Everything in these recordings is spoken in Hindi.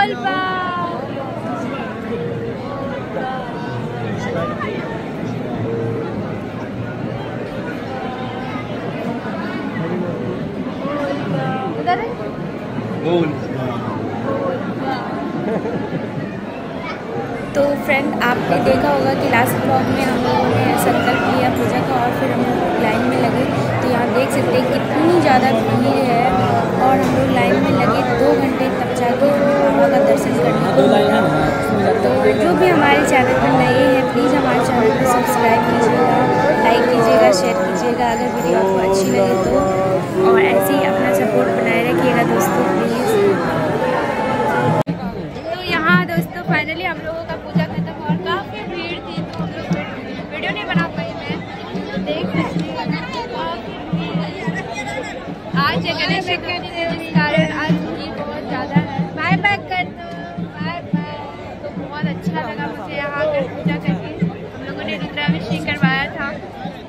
तो फ्रेंड आपने देखा होगा कि लास्ट ब्लॉग में हम लोगों ने संकल्प लिया पूजा का और फिर हम लोग लाइन में लगे। तो यहाँ देख सकते हैं कितनी ज़्यादा भीड़ है और हम लोग लाइन में लगे 2 घंटे तक जाके हम लोग का दर्शन करने को मिला। तो जो भी हमारे चैनल पर नए हैं प्लीज़ हमारे चैनल को सब्सक्राइब कीजिएगा, लाइक कीजिएगा, शेयर कीजिएगा अगर वीडियो आपको अच्छी लगे तो, और ऐसे ही अपना सपोर्ट बनाए रखिएगा दोस्तों प्लीज़। फाइनली हम लोगों का पूजा खत्म और काफ़ी भीड़ थी तो हम लोग वीडियो नहीं बना पाई मैं। देख आज गणेश चतुर्थी है जिस कारण आज भीड़ बहुत ज़्यादा है। बाय बाय कर दो, बाय बाय। तो बहुत अच्छा लगा मुझे यहाँ पर पूजा करके। हम लोगों ने रुद्राभिषेक करवाया था,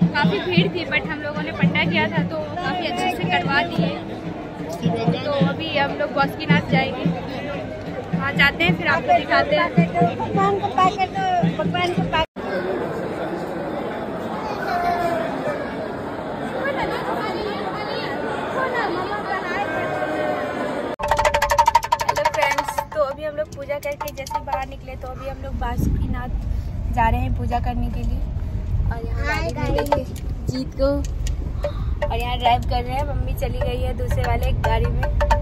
काफ़ी भीड़ थी बट हम लोगों ने पंडा किया था तो काफ़ी अच्छे से करवा दिए। तो अभी हम लोग बासुकीनाथ जाएंगे, वहाँ जाते हैं फिर आपको दिखाते हैं। भगवान को पैक कर दो, भगवान को पैक। हेलो फ्रेंड्स, तो अभी हम लोग पूजा करके जैसे बाहर निकले तो अभी हम लोग बासुकीनाथ जा रहे हैं पूजा करने के लिए। और यहाँ जीत को और यहाँ ड्राइव कर रहे हैं। मम्मी चली गई है दूसरे वाले गाड़ी में,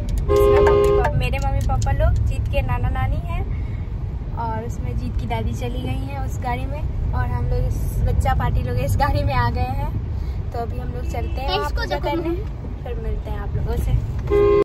मेरे मम्मी पापा लोग, जीत के नाना नानी हैं और उसमें जीत की दादी चली गई हैं उस गाड़ी में, और हम लोग इस बच्चा पार्टी लोग इस गाड़ी में आ गए हैं। तो अभी हम लोग चलते हैं पूजा करने, फिर मिलते हैं आप लोगों से।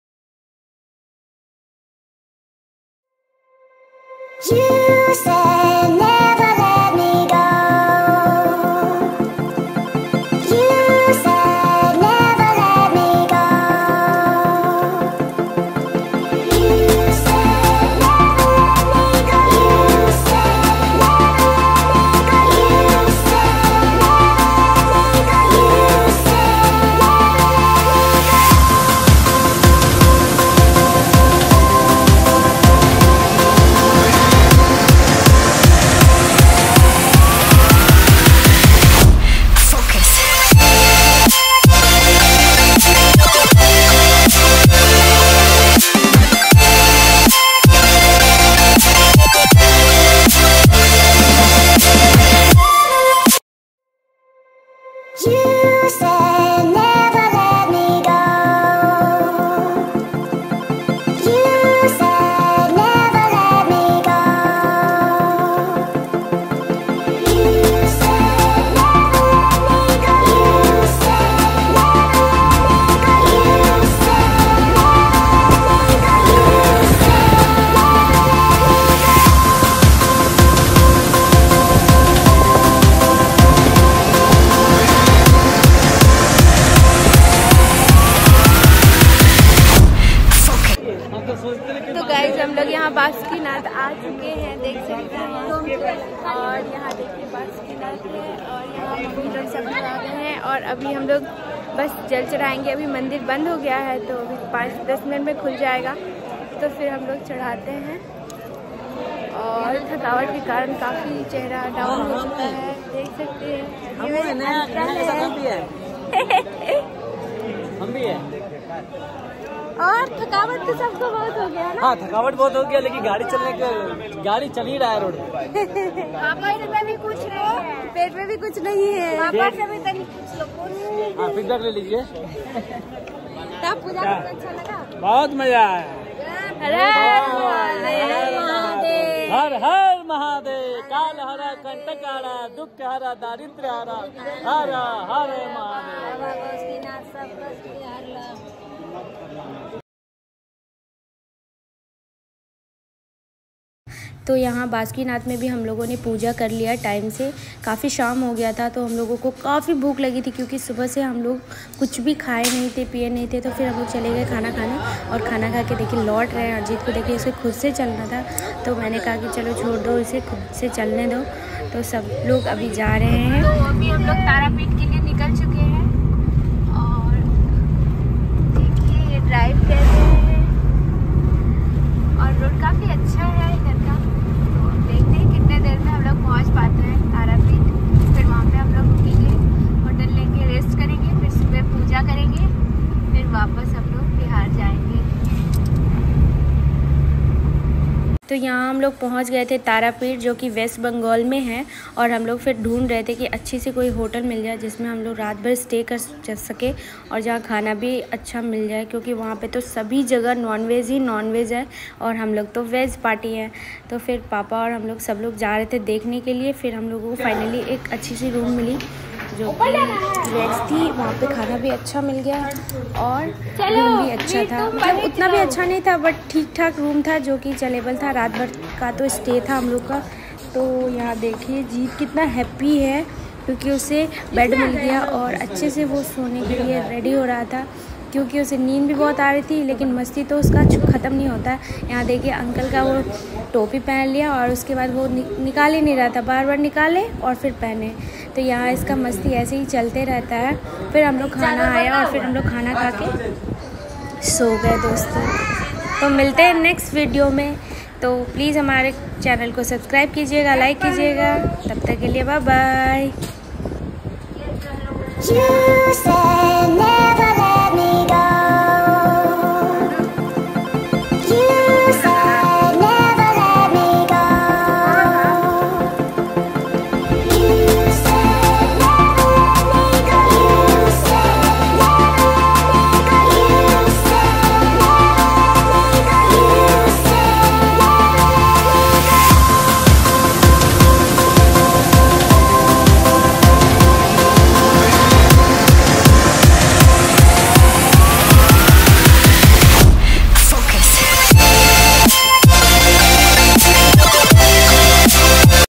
बासुकीनाथ आ चुके हैं, देख सकते हैं। और यहाँ देखिए बासुकीनाथ है और यहाँ मम्मी लोग सब लोग आ गए हैं। और अभी हम लोग बस जल चढ़ाएंगे, अभी मंदिर बंद हो गया है तो अभी 5-10 मिनट में खुल जाएगा तो फिर हम लोग चढ़ाते हैं। और थकावट के कारण काफ़ी चेहरा डाउन हो चुका है, देख सकते हैं। और थकावट तो सबको बहुत हो गया ना। हाँ, थकावट बहुत हो गया लेकिन गाड़ी चलने के, गाड़ी चल ही रहा है रोड पे। पापा से भी कुछ नहीं है, पेट में भी कुछ नहीं है। पापा से भी फीडबैक ले लीजिए। तब पूजा बहुत अच्छा लगा, बहुत मजा आया। हर हर महादेव, काल हरा कंटक हरा, दुख हरा दारिद्र हरा, हर हर महादेव। तो यहाँ बासुकीनाथ में भी हम लोगों ने पूजा कर लिया टाइम से, काफ़ी शाम हो गया था तो हम लोगों को काफ़ी भूख लगी थी क्योंकि सुबह से हम लोग कुछ भी खाए नहीं थे, पिए नहीं थे। तो फिर हम लोग चले गए खाना खाने और खाना खा के देखिए लौट रहे हैं। अजीत को देखिए इसे खुद से चलना था तो मैंने कहा कि चलो छोड़ दो, इसे खुद से चलने दो। तो सब लोग अभी जा रहे हैं। तो अभी हम लोग तारापीठ के लिए निकल चुके हैं और देखिए ड्राइव कर रहे हैं और रोड काफ़ी तो यहाँ हम लोग पहुँच गए थे तारापीठ, जो कि वेस्ट बंगाल में है। और हम लोग फिर ढूंढ रहे थे कि अच्छी सी कोई होटल मिल जाए जिसमें हम लोग रात भर स्टे कर सके और जहाँ खाना भी अच्छा मिल जाए, क्योंकि वहाँ पे तो सभी जगह नॉनवेज ही नॉनवेज है और हम लोग तो वेज पार्टी है। तो फिर पापा और हम लोग सब लोग जा रहे थे देखने के लिए। फिर हम लोगों को फाइनली एक अच्छी सी रूम मिली जो कि वेज थी। वहाँ पे खाना भी अच्छा मिल गया और रूम भी अच्छा था, मतलब उतना भी अच्छा नहीं था बट ठीक ठाक रूम था जो कि चलेबल था। रात भर का तो स्टे था हम लोग का। तो यहाँ देखिए जीत कितना हैप्पी है क्योंकि उसे बेड मिल गया और अच्छे से वो सोने के लिए रेडी हो रहा था, क्योंकि उसे नींद भी बहुत आ रही थी लेकिन मस्ती तो उसका ख़त्म नहीं होता। यहाँ देखिए अंकल का वो टोपी पहन लिया और उसके बाद वो निकाल ही नहीं रहा था, बार बार निकाले और फिर पहने। तो यहाँ इसका मस्ती ऐसे ही चलते रहता है। फिर हम लोग खाना आया और फिर हम लोग खाना खा के सो गए दोस्तों। तो मिलते हैं नेक्स्ट वीडियो में। तो प्लीज़ हमारे चैनल को सब्सक्राइब कीजिएगा, लाइक कीजिएगा। तब तक के लिए बाय बाय।